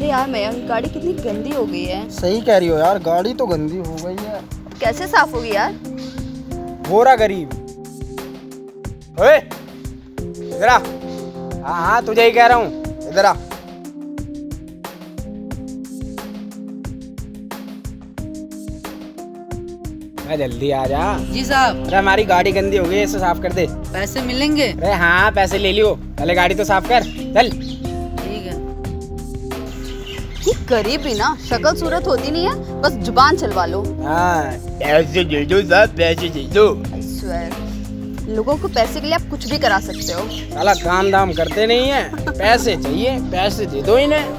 अरे यार मयंक, गाड़ी कितनी गंदी हो गई है। सही कह रही हो यार, गाड़ी तो गंदी हो गई है। कैसे साफ होगी यार? बोरा गरीब। ओए इधर आ। हाँ तुझे ही कह रहा हूँ, इधर आ। जल्दी आ जा। जी साहब। अरे हमारी गाड़ी गंदी हो गई है, इसे साफ कर दे। पैसे मिलेंगे? अरे हाँ पैसे ले लियो, पहले गाड़ी तो साफ कर। चल ठीक है। ये गरीब ही ना, शक्ल सूरत होती नहीं है, बस जुबान चलवा लो। हाँ पैसे दे दो साहब, पैसे दे दो। लोगों को पैसे के लिए आप कुछ भी करा सकते हो। साला काम दाम करते नहीं है। पैसे चाहिए, पैसे दे दो इन्हें।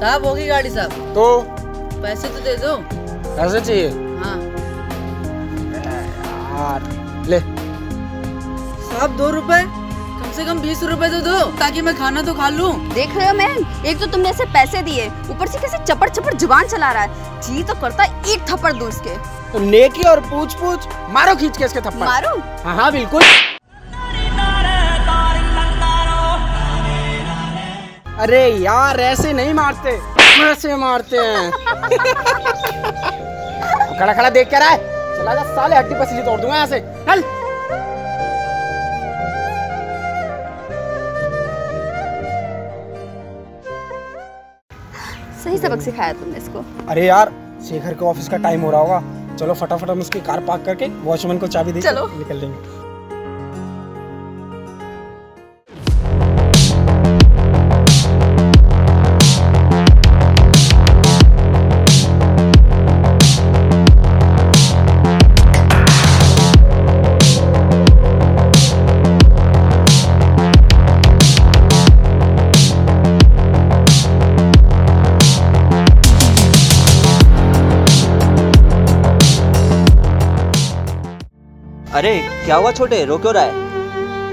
साफ होगी गाड़ी साहब तो पैसे तो दे दो। पैसे चाहिए? हाँ ले साहब, 2 रुपए, कम से कम 20 रुपए तो दो, ताकि मैं खाना तो खा लूं। देख रहे हो मैम, एक तो तुमने ऐसे पैसे दिए, ऊपर से कैसे चपड़ चपड़ जुबान चला रहा है। जी तो करता एक थप्पड़ दूं इसके। तो नेकी और पूछ पूछ मारो, खींच के इसके थप्पड़ मारो। हाँ बिल्कुल। अरे यार ऐसे नहीं मारते, ऐसे मारते हैं। खड़ा खड़ा देख कर आए, चला जा साले, हड्डी पसली तोड़ दूंगा यहाँ से। चल सही सबक सिखाया तुमने इसको। अरे यार शेखर के ऑफिस का टाइम हो रहा होगा, चलो फटाफट हम उसकी कार पार्क करके वॉचमैन को चाबी देके निकल देंगे। अरे क्या हुआ छोटे, रो क्यों रहा है?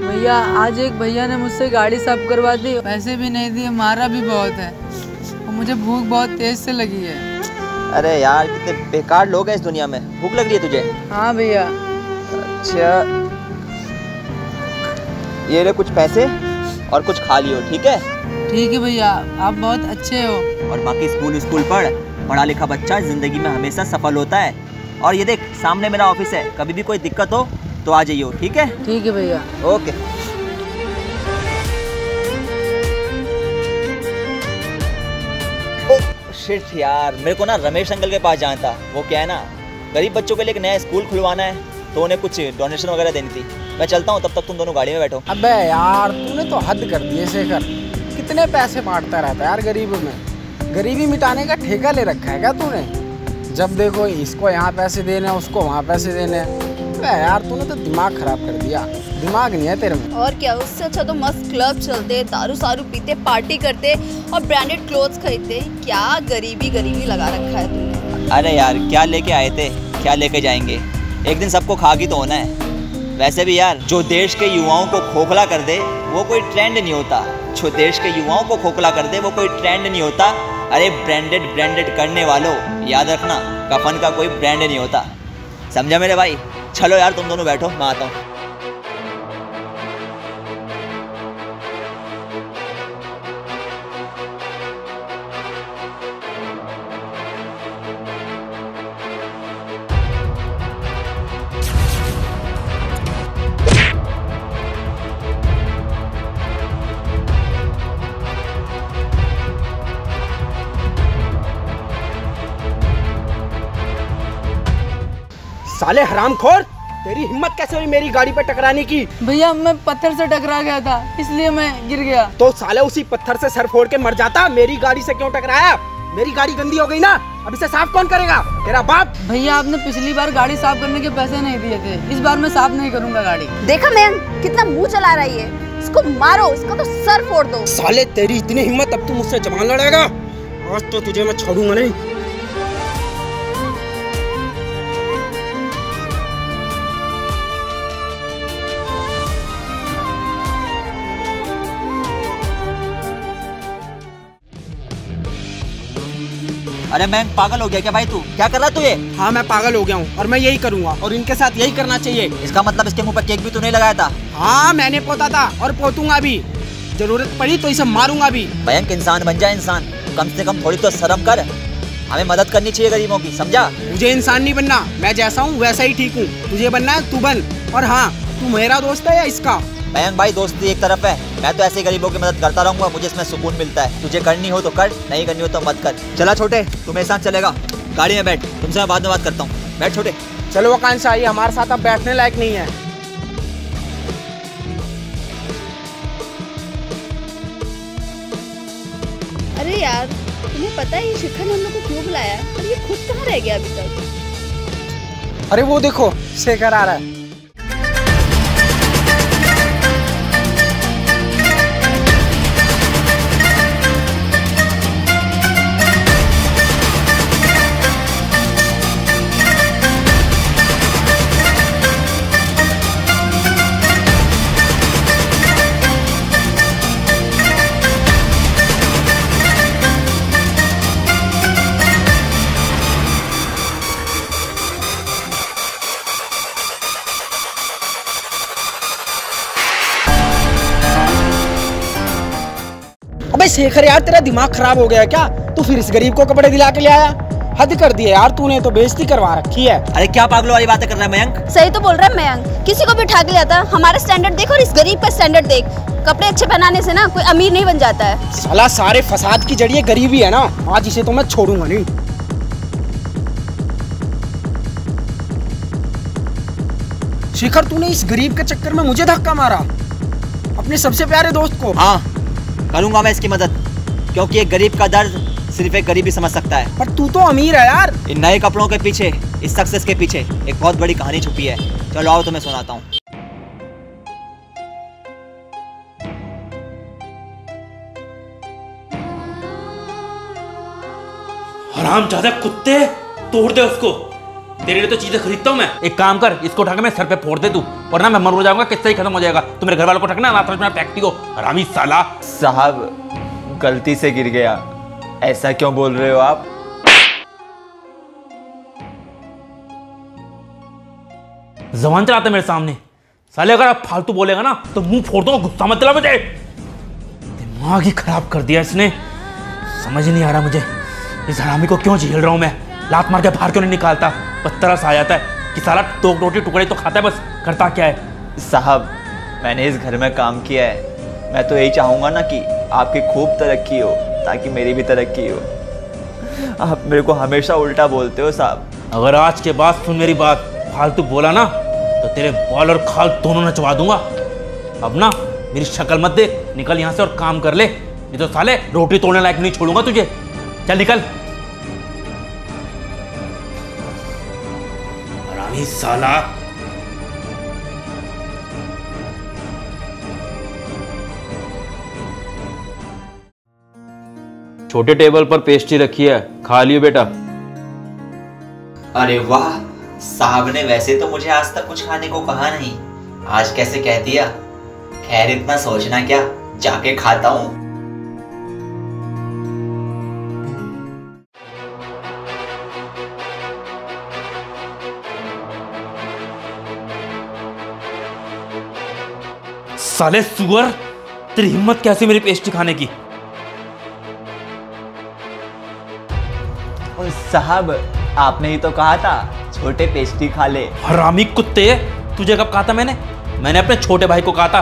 भैया आज एक भैया ने मुझसे गाड़ी साफ करवा दी, पैसे भी नहीं दिए, मारा भी बहुत है और मुझे भूख बहुत तेज से लगी है। अरे यार कितने बेकार लोग हैं इस दुनिया में। भूख लग रही है तुझे? हाँ भैया। अच्छा ये ले कुछ पैसे और कुछ खा लियो। ठीक है? ठीक है भैया, आप बहुत अच्छे हो। और बाकी स्कूल पढ़, पढ़ा लिखा बच्चा जिंदगी में हमेशा सफल होता है। और ये देख सामने मेरा ऑफिस है, कभी भी कोई दिक्कत हो तो आ जाइयो। ठीक है? ठीक है भैया, ओके। ओ शिट यार, मेरे को ना रमेश अंकल के पास जाना था। वो क्या है ना, गरीब बच्चों के लिए एक नया स्कूल खुलवाना है, तो उन्हें कुछ डोनेशन वगैरह देनी थी। मैं चलता हूँ, तब तक तुम दोनों गाड़ी में बैठो। अबे यार तूने तो हद कर दी है शेखर, कितने पैसे बांटता रहता है यार गरीबों में। गरीबी मिटाने का ठेका ले रखा है क्या तूने? जब देखो इसको यहाँ पैसे देने, उसको वहाँ पैसे देने। अबे यार तूने तो दिमाग खराब कर दिया, दिमाग नहीं है तेरे में। और क्या, उससे अच्छा तो मस्त क्लब चलते, दारू सारू पीते, पार्टी करते और ब्रांडेड क्लोथ्स खरीदते। क्या गरीबी गरीबी लगा रखा है तूने। अरे यार क्या लेके आए थे, क्या लेके जाएंगे, एक दिन सबको खाकी तो होना है। वैसे भी यार जो देश के युवाओं को खोखला कर दे वो कोई ट्रेंड नहीं होता। जो देश के युवाओं को खोखला कर दे वो कोई ट्रेंड नहीं होता। अरे ब्रांडेड करने वालों याद रखना, कफन का कोई ब्रांड नहीं होता, समझा मेरे भाई। चलो यार तुम दोनों बैठो, मैं आता हूँ। साले हरामखोर, तेरी हिम्मत कैसे हुई मेरी गाड़ी पर टकराने की? भैया मैं पत्थर से टकरा गया था, इसलिए मैं गिर गया। तो साले उसी पत्थर से सर फोड़ के मर जाता, मेरी गाड़ी से क्यों टकराया? मेरी गाड़ी गंदी हो गई ना, अब इसे साफ कौन करेगा? तेरा बाप। भैया आपने पिछली बार गाड़ी साफ करने के पैसे नहीं दिए थे, इस बार मैं साफ नहीं करूंगा गाड़ी। देखा मैं कितना मुँह चला रही है, इसको मारो, इसका तो सर फोड़ दो। साले तेरी इतनी हिम्मत, अब तू मुझसे जबान लड़ेगा? आज तो तुझे मैं छोड़ूंगा नहीं। अरे मैं पागल हो गया क्या भाई, तू क्या कर रहा तू ये? हाँ मैं पागल हो गया हूँ और मैं यही करूँगा और इनके साथ यही करना चाहिए। इसका मतलब इसके मुँह पर केक भी तूने लगाया था? हाँ मैंने पोता था और पोतूंगा भी, जरूरत पड़ी तो इसे मारूंगा भी। भयंकर इंसान बन जाए इंसान, कम से कम थोड़ी तो शर्म कर। हमें मदद करनी चाहिए गरीबों की, समझा? मुझे इंसान नहीं बनना, मैं जैसा हूँ वैसा ही ठीक हूँ। तुझे बनना है तू बन। और हाँ तू मेरा दोस्त है या इसका? मयंक भाई दोस्ती एक तरफ है, मैं तो ऐसे गरीबों की मदद करता रहूंगा, मुझे इसमें सुकून मिलता है। तुझे करनी हो तो कर, नहीं करनी हो तो मत कर। चला छोटे तू मेरे साथ चलेगा, गाड़ी में बैठ, तुमसे मैं बाद में बात करता हूँ। बैठ छोटे। चलो आकांक्षा ये हमारे साथ अब बैठने लायक नहीं है। अरे यार तुम्हें पता है ये शिखर ने हम लोग को क्यों बुलाया? और ये खुद कहाँ रह गया अभी तक? अरे वो देखो शेखर आ रहा है। शेखर यार तेरा दिमाग खराब हो गया क्या? तू फिर इस गरीब को कपड़े दिला के ले आया, हद कर दी है यार तूने, तो बेइज्जती करवा रखी है। अरे क्या पागलों वाली बातें कर रहा है मयंक? सही तो बोल रहा है मयंक, किसी को भी ठग लिया था। हमारा स्टैंडर्ड देख और इस गरीब का स्टैंडर्ड देख, कपड़े अच्छे पहनाने से ना कोई अमीर नहीं बन जाता है। साला सारे फसाद की जड़ी गरीबी है ना, आज इसे तो मैं छोड़ूंगा नहीं। शेखर तूने इस गरीब के चक्कर में मुझे धक्का मारा, अपने सबसे प्यारे दोस्त को। हाँ करूंगा मैं इसकी मदद, क्योंकि एक गरीब का दर्द सिर्फ एक गरीब ही समझ सकता है। पर तू तो अमीर है यार। इन नए कपड़ों के पीछे, इस सक्सेस के पीछे एक बहुत बड़ी कहानी छुपी है। चलो आओ तुम्हें सुनाता हूँ। हरामजादा कुत्ते, तोड़ दे उसको, तेरे लिए तो चीजें खरीदता हूँ मैं। एक काम कर, इसको उठा के मेरे सर पे फोड़ दे तू, वरना मैं मर जाऊंगा, किस्सा ही खत्म हो जाएगा। तुम मेरे घर वालों को ठगना ना, समझ में फेंकती हो हरामी साला। साहब गलती से गिर गया, ऐसा क्यों बोल रहे हो आप? जबान चलाते मेरे सामने साले, अगर आप फालतू बोलेगा ना तो मुंह फोड़ दो, गुस्सा मत दिला मुझे। दिमाग ही खराब कर दिया इसने, समझ नहीं आ रहा मुझे इस हरामी को क्यों झेल रहा हूँ मैं। लात मार के बाहर क्यों नहीं निकालता? बदतरस आ जाता है कि साला टोक रोटी टुकड़े तो खाता है, बस करता क्या है। साहब मैंने इस घर में काम किया है, मैं तो यही चाहूँगा ना कि आपकी खूब तरक्की हो ताकि मेरी भी तरक्की हो। आप मेरे को हमेशा उल्टा बोलते हो साहब। अगर आज के बाद सुन मेरी बात, फालतू बोला ना तो तेरे बॉल और खाल दोनों नचवा दूंगा। अब ना मेरी शक्ल मत देख, निकल यहाँ से और काम कर ले, नहीं तो साले रोटी तोड़ने लायक नहीं छोड़ूंगा तुझे। चल निकल। साला छोटे टेबल पर पेस्ट्री रखी है, खा लियो बेटा। अरे वाह, साहब ने वैसे तो मुझे आज तक कुछ खाने को कहा नहीं, आज कैसे कह दिया। खैर इतना सोचना क्या, जाके खाता हूँ। साले सुअर, तेरी हिम्मत कैसे मेरी पेस्ट्री खाने की? ओ साहब आपने ही तो कहा था छोटे पेस्ट्री खा ले। हरामी कुत्ते, तुझे कब कहा था मैंने? मैंने अपने छोटे भाई को कहा था।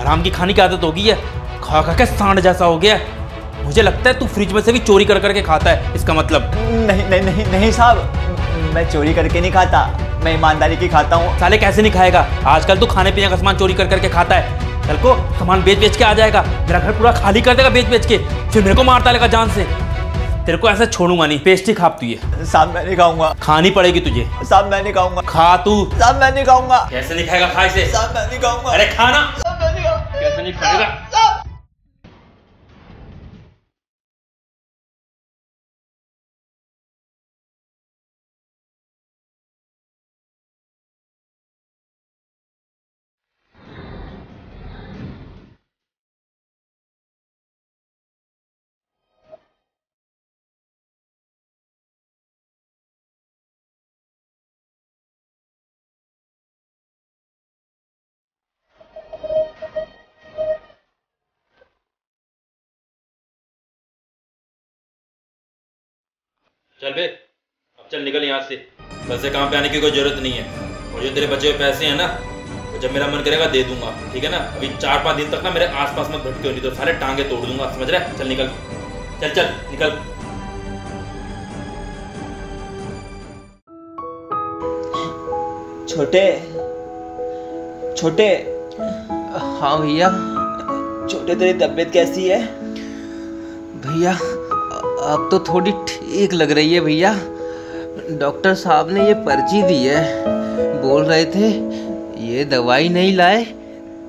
हराम की खाने की आदत हो गई है, खा खा के सांड जैसा हो गया है। मुझे लगता है तू फ्रिज में से भी चोरी कर करके खाता है, इसका मतलब। नहीं नहीं नहीं नहीं साहब, मैं चोरी करके नहीं खाता, मैं ईमानदारी की खाता हूँ। साले कैसे नहीं खाएगा, आजकल तो खाने पीने का सामान चोरी कर करके खाता है। कल को सामान बेच बेच के आ जाएगा, मेरा घर पूरा खाली कर देगा बेच बेच के, फिर मेरे को मार डालेगा जान से। तेरे को ऐसा छोड़ूंगा नहीं। पेस्ट्री खा तू। ये साहब मैं नहीं खाऊंगा। खानी पड़ेगी तुझे। साहब मैं नहीं खाऊंगा। खा तू। साहब मैं नहीं खाऊंगा। कैसे नहीं खाएगा, खा इसे। साहब मैं नहीं खाऊंगा। अरे खाना। साहब मैं नहीं खाऊंगा। कैसे नहीं खाएगा। चल बे, अब चल निकल यहाँ से। कल से काम पे आने की कोई जरूरत नहीं है। और जो तेरे बचे हुए पैसे हैं ना, तो जब मेरा मन करेगा दे दूंगा, ठीक है ना। अभी 4-5 दिन तक ना मेरे आसपास मत भटके, नहीं तो सारे टांगे तोड़ दूंगा, समझ रहा है। चल निकल, चल चल निकल। छोटे छोटे। हाँ भैया। छोटे तेरी तबीयत कैसी है? भैया अब तो थोड़ी ठीक लग रही है भैया। डॉक्टर साहब ने ये पर्ची दी है, बोल रहे थे ये दवाई नहीं लाए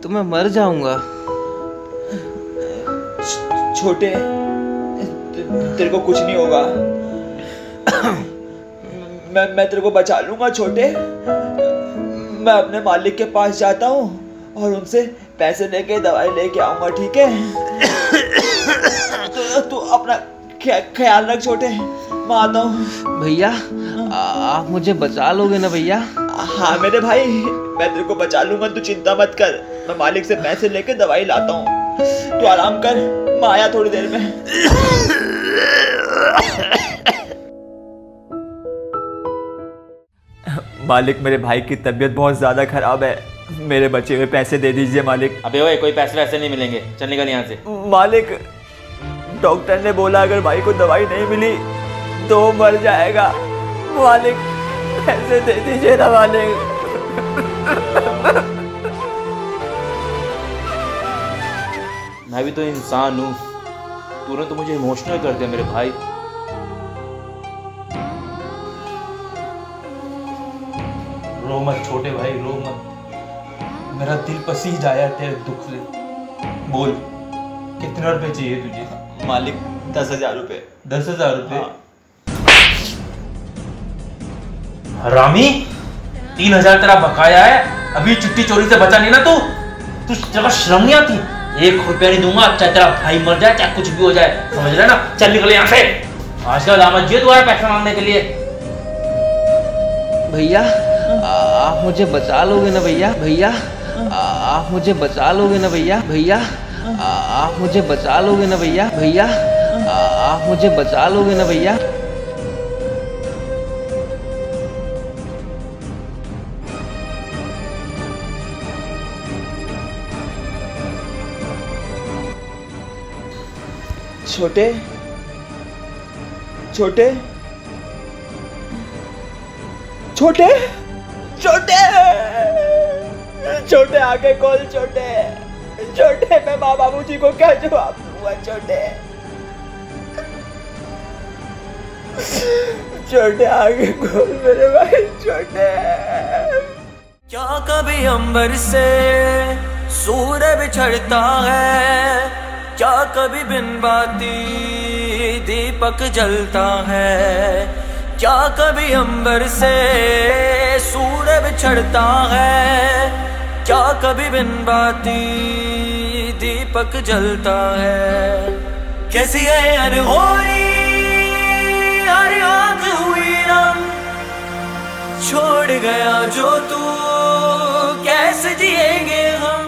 तो मैं मर जाऊंगा। छोटे तेरे को कुछ नहीं होगा, मैं तेरे को बचा लूंगा। छोटे मैं अपने मालिक के पास जाता हूँ और उनसे पैसे लेके दवाई लेके आऊंगा, ठीक है। तो अपना ख्याल रख छोटे, मैं आता हूँ। भैया आप मुझे बचा लोगे ना भैया? हाँ मेरे भाई, मैं तेरे को बचा लूंगा, तू चिंता मत कर। मैं मालिक से पैसे लेके दवाई लाता हूँ, तू आराम कर, मैं आया थोड़ी देर में। मालिक मेरे भाई की तबीयत बहुत ज़्यादा खराब है, मेरे बचे हुए पैसे दे दीजिए मालिक। अबे ओए, कोई पैसे वैसे नहीं मिलेंगे, चल निकल यहाँ से। मालिक डॉक्टर ने बोला अगर भाई को दवाई नहीं मिली तो मर जाएगा। मालिक पैसे दे दीजिए ना मालिक। मैं भी तो इंसान हूँ, तूने तो मुझे इमोशनल कर दिया मेरे भाई। रो मत छोटे भाई, रो मत, मेरा दिल पसीज आया तेरे दुख से। बोल कितने रुपए चाहिए तुझे? मालिक 10,000 रुपए। 10,000 रुपए? हाँ। हरामी, 3,000 तेरा बकाया है, अभी चिट्टी चोरी से बचा नहीं ना तू। तेरा शर्म नहीं आती? 1 रुपया नहीं दूंगा, चाहे तेरा भाई मर जाए, चाहे कुछ भी हो जाए, समझ रहे ना। चल निकले यहाँ से, आजकल आम आदमी तुम्हारा पैसा मांगने के लिए। भैया आप मुझे बचा लोगे ना भैया? भैया आप मुझे बचा लोगे ना भैया? भैया आप मुझे बचा लोगे ना भैया? भैया आप मुझे बचा लोगे ना भैया? छोटे छोटे छोटे छोटे छोटे, आगे कॉल। छोटे छोटे, मैं माँ बाबू जी को क्या जवाब दूंगा? छोटे छोटे, आगे खोल मेरे भाई। छोटे, क्या कभी अंबर से सूरज बिछड़ता है? क्या कभी बिन बाती दीपक जलता है? क्या कभी अंबर से सूरज बिछड़ता है? क्या कभी बिन बाती दीपक जलता है? कैसी है अनहोनी हर आंख हुई रंग, छोड़ गया जो तू, कैसे जिएंगे हम।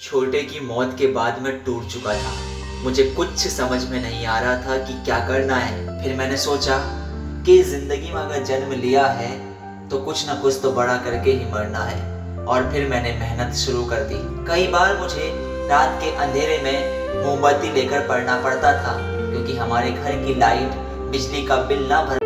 छोटे की मौत के बाद मैं टूट चुका था, मुझे कुछ समझ में नहीं आ रहा था कि क्या करना है। फिर मैंने सोचा कि जिंदगी में अगर जन्म लिया है तो कुछ ना कुछ तो बड़ा करके ही मरना है, और फिर मैंने मेहनत शुरू कर दी। कई बार मुझे रात के अंधेरे में मोमबत्ती लेकर पढ़ना पड़ता था, क्योंकि हमारे घर की लाइट बिजली का बिल ना भर।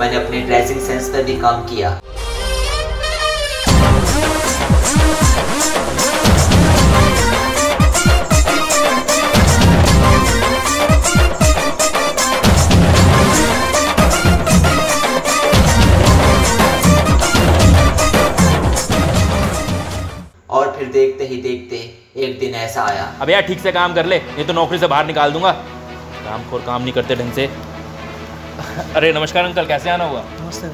मैंने अपने ड्रेसिंग सेंस पर भी काम किया। और फिर देखते ही देखते एक दिन ऐसा आया। अब यार ठीक से काम कर ले, ये तो नौकरी से बाहर निकाल दूंगा। कामखोर काम नहीं करते ढंग से। अरे नमस्कार अंकल, कैसे आना हुआ? नमस्ते।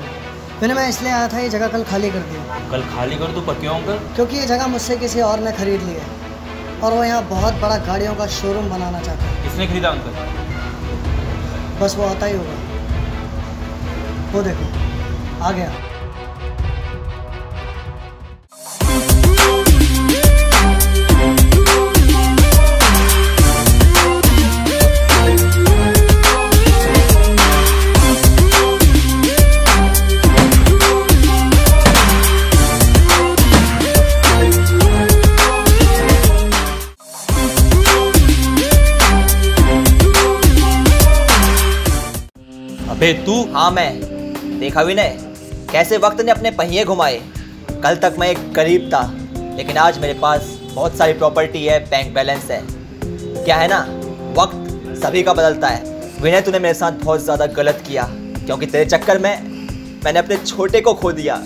मैंने मैं इसलिए आया था, ये जगह कल खाली कर दिया। कल खाली कर दूँ? क्यों अंकल? क्योंकि ये जगह मुझसे किसी और ने खरीद ली है और वो यहाँ बहुत बड़ा गाड़ियों का शोरूम बनाना चाहता है। किसने खरीदा अंकल? बस वो आता ही होगा, वो देखो आ गया। अबे तू? हाँ मैं। देखा विनय, कैसे वक्त ने अपने पहिए घुमाए। कल तक मैं एक गरीब था, लेकिन आज मेरे पास बहुत सारी प्रॉपर्टी है, बैंक बैलेंस है। क्या है ना, वक्त सभी का बदलता है। विनय, तूने मेरे साथ बहुत ज़्यादा गलत किया, क्योंकि तेरे चक्कर में मैंने अपने छोटे को खो दिया।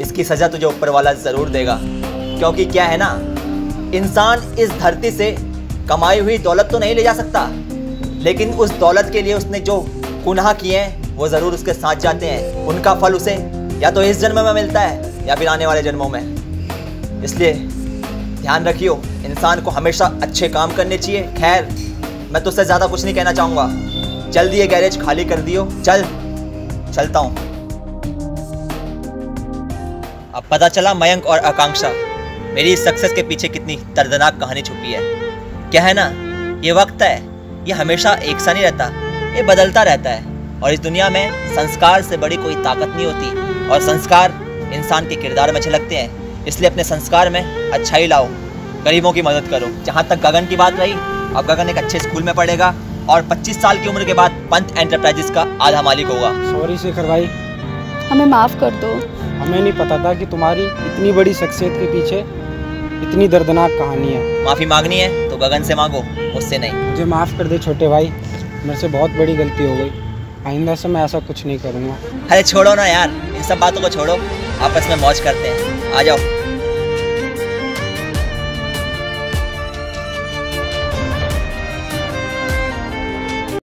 इसकी सज़ा तुझे ऊपर वाला ज़रूर देगा, क्योंकि क्या है ना, इंसान इस धरती से कमाई हुई दौलत तो नहीं ले जा सकता, लेकिन उस दौलत के लिए उसने जो गुनाह किए हैं वो ज़रूर उसके साथ जाते हैं। उनका फल उसे या तो इस जन्म में मिलता है या फिर आने वाले जन्मों में। इसलिए ध्यान रखियो, इंसान को हमेशा अच्छे काम करने चाहिए। खैर, मैं तुझसे ज़्यादा कुछ नहीं कहना चाहूँगा। जल्दी ये गैरेज खाली कर दियो। चल, चलता हूँ। अब पता चला मयंक और आकांक्षा, मेरी इस सक्सेस के पीछे कितनी दर्दनाक कहानी छुपी है। क्या है ना, ये वक्त है, ये हमेशा एक सा नहीं रहता, ये बदलता रहता है। और इस दुनिया में संस्कार से बड़ी कोई ताकत नहीं होती, और संस्कार इंसान के किरदार में झलकते हैं। इसलिए अपने संस्कार में अच्छाई लाओ, गरीबों की मदद करो। जहाँ तक गगन की बात रही, अब गगन एक अच्छे स्कूल में पढ़ेगा और 25 साल की उम्र के बाद पंत एंटरप्राइजेस का आधा मालिक होगा। सॉरी शेखर भाई, हमें माफ़ कर दो। हमें नहीं पता था कि तुम्हारी इतनी बड़ी शख्सियत के पीछे इतनी दर्दनाक कहानी है। माफ़ी मांगनी है तो गगन से मांगो, मुझसे नहीं। मुझे माफ़ कर दे छोटे भाई, मेरे से बहुत बड़ी गलती हो गई। आइंदा से मैं ऐसा कुछ नहीं करूँगा। अरे छोड़ो ना यार, इन सब बातों को छोड़ो, आपस में मौज करते हैं। आ जाओ।